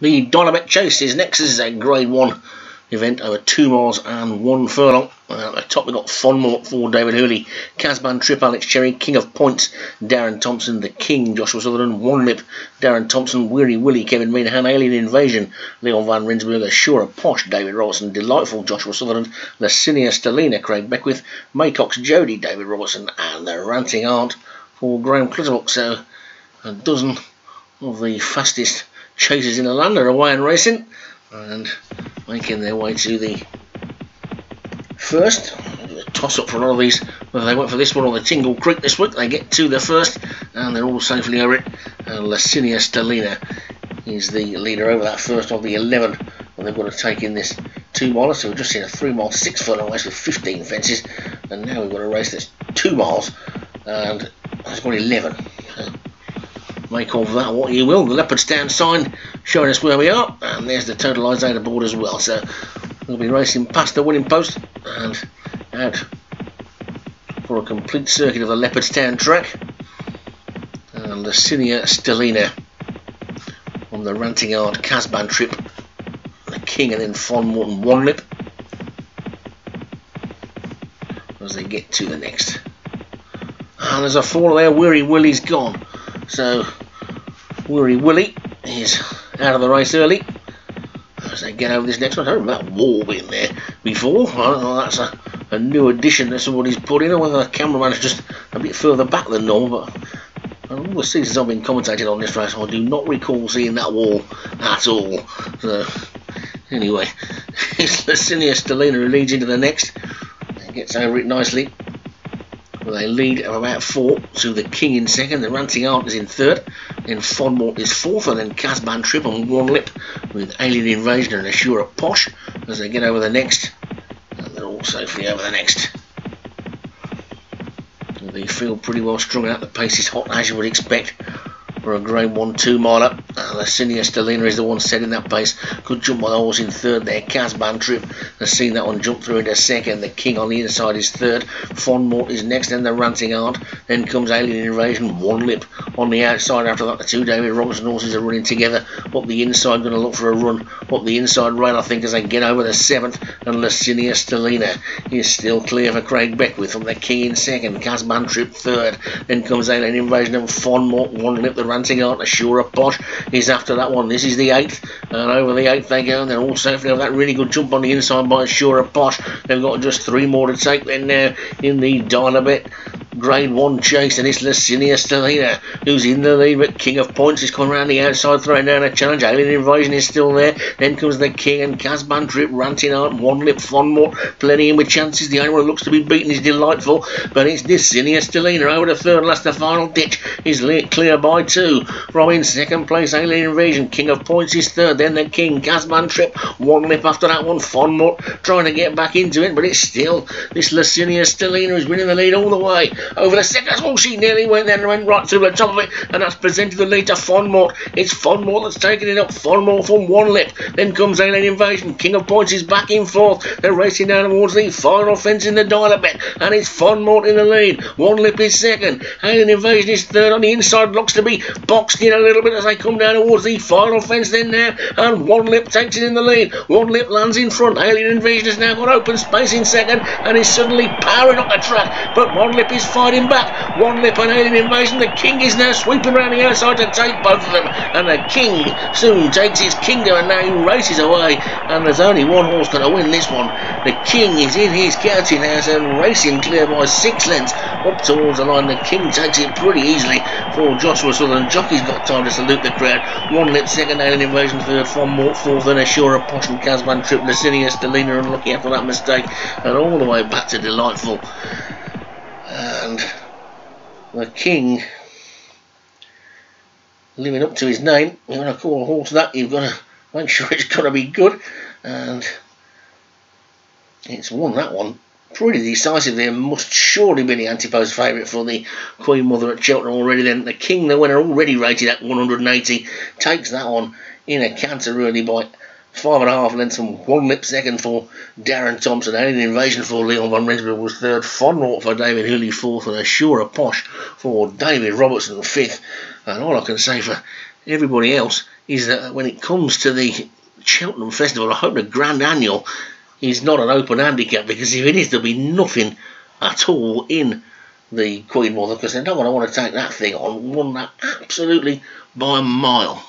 The Dial A Bet Chase is next. This is a Grade 1 event over 2 miles and 1 furlong. At the top we've got Fonmore for David Hooley, Kasban Trip, Alex Cherry, King of Points, Darren Thompson, The King, Joshua Sutherland, One Lip, Darren Thompson, Weary Willie, Kevin Meanahan, Alien Invasion, Leon Van Rensburg, The Sure of Posh, David Robertson, Delightful, Joshua Sutherland, Lucinia Stellina, Craig Beckwith, Maycox, Jody, David Robertson, and The Ranting Aunt for Graham Clutterbuck. So a dozen of the fastest chases in the land are away and racing and making their way to the first. Toss up for a lot of these, whether they went for this one or the Tingle Creek this week. They get to the first and they're all safely over it, and Lucinia Stellina is the leader over that first of the 11 and they've got to take in this 2 miler. So we've just seen a 3 mile 6 furlong race with 15 fences, and now we've got a race that's 2 miles and it's got 11. Make of that what you will. The Leopardstown sign showing us where we are, and there's the totalisator board as well. So we'll be racing past the winning post and out for a complete circuit of the Leopardstown track. And Lucinia Stellina on the Ranting Aunt, Kasban Trip, The King, and then Fonmore and One Lip as they get to the next. And there's a fall there. Weary Willie's gone. So Weary Willie is out of the race early as they get over this next one. I don't remember that wall being there before. I don't know if that's a new addition that somebody's put in, or whether the cameraman is just a bit further back than normal, but all the seasons I've been commentating on this race I do not recall seeing that wall at all. So anyway, it's Lucinia Stellina who leads into the next and gets over it nicely. They lead of about 4 to The King in second, The Ranting Aunt is in third, then Fonmore is fourth, and then Kasban Trip on One Lip with Alien Invasion and A Sure of Posh as they get over the next, and they're all safely over the next. They feel pretty well strung out. The pace is hot as you would expect for a Grade 1 2 miler. Lucinia Stellina is the one setting that pace. Good jump by the horse in third there. Kasban Trip has seen that one jump through into second. The King on the inside is third. Fonmore is next, then The Ranting Aunt. Then comes Alien Invasion, One Lip on the outside. After that, the two David Robertson horses are running together. Up the inside, going to look for a run. Up the inside rail, I think, as they get over the seventh. And Lucinia Stellina is still clear for Craig Beckwith from The King in second. Kasban Trip third. Then comes Alien Invasion and Fonmore, One Lip. The Ranting Aunt, A Sure of Posh is after that one. This is the 8th, and over the 8th they go, and they're all safely over that really good jump on the inside by Sure of Posh. They've got just 3 more to take then now in the Dial A Bet Grade 1 chase, and it's Lucinia Stellina who's in the lead, but King of Points is coming around the outside, throwing down a challenge. Alien Invasion is still there. Then comes The King and Kasban Trip, Ranting Aunt, One Lip, Fonmore, plenty in with chances. The only one who looks to be beaten is Delightful, but it's Lucinia Stellina over the third last. The final ditch is clear by 2. From in second place, Alien Invasion. King of Points is third, then The King, Kasban Trip, One Lip after that one. Fonmore trying to get back into it, but it's still this Lucinia Stellina who's winning the lead all the way. Over the second, oh, she nearly went then and went right through the top of it, and that's presented the lead to Fonmore. It's Fonmore that's taking it up. Fonmore from One Lip. Then comes Alien Invasion. King of Points is back in fourth. They're racing down towards the final fence in the Dial A Bet, and it's Fonmore in the lead. One Lip is second. Alien Invasion is third. On the inside, looks to be boxed in a little bit as they come down towards the final fence then now, and One Lip takes it in the lead. One Lip lands in front. Alien Invasion has now got open space in second and is suddenly powering up the track, but One Lip is fighting back. One Lip and Alien Invasion. The King is now sweeping around the outside to take both of them, and The King soon takes his kingdom, and now he races away, and there's only one horse going to win this one. The King is in his county now, so racing clear by 6 lengths up towards the line. The King takes it pretty easily for Joshua Sutherland. Jockey's got time to salute the crowd. One Lip second, Alien Invasion third, Fonmore fourth, then A Sure of Posh and Kasban Trip. Lucinia Stellina unlucky after that mistake, and all the way back to Delightful. And The King, living up to his name. You want to call a horse that, you've got to make sure it's got to be good, and it's won that one pretty decisively and must surely be the antipost favourite for the Queen Mother at Cheltenham already then. The King, the winner, already rated at 180, takes that on in a canter early by 5.5 lengths, and One Lip second for Darren Thompson. Alien Invasion for Leon Van Rensburg was third. Fonmore for David Hooley fourth, and A Sure of Posh for David Robertson fifth. And all I can say for everybody else is that when it comes to the Cheltenham Festival, I hope the Grand Annual is not an open handicap, because if it is, there'll be nothing at all in the Queen Mother, because they're not going to want to take that thing on. Won that absolutely by a mile.